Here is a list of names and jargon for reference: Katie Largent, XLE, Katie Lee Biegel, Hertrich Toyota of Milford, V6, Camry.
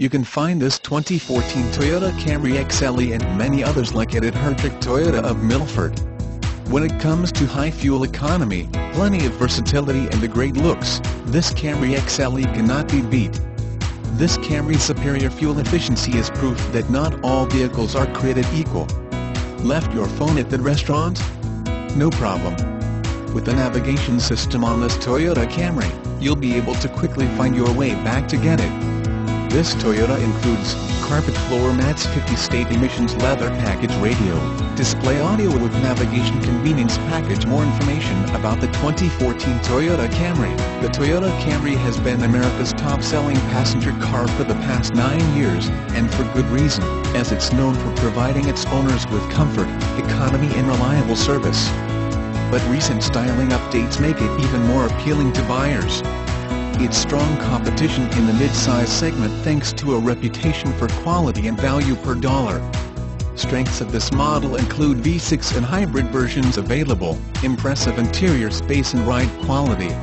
You can find this 2014 Toyota Camry XLE and many others like it at Hertrich Toyota of Milford. When it comes to high fuel economy, plenty of versatility and the great looks, this Camry XLE cannot be beat. This Camry's superior fuel efficiency is proof that not all vehicles are created equal. Left your phone at the restaurant? No problem. With the navigation system on this Toyota Camry, you'll be able to quickly find your way back to get it. This Toyota includes carpet floor mats, 50-state emissions leather package radio, display audio with navigation convenience package. More information about the 2014 Toyota Camry. The Toyota Camry has been America's top-selling passenger car for the past 9 years, and for good reason, as it's known for providing its owners with comfort, economy and reliable service. But recent styling updates make it even more appealing to buyers. Its strong competition in the mid-size segment thanks to a reputation for quality and value per dollar. Strengths of this model include V6 and hybrid versions available, impressive interior space and ride quality.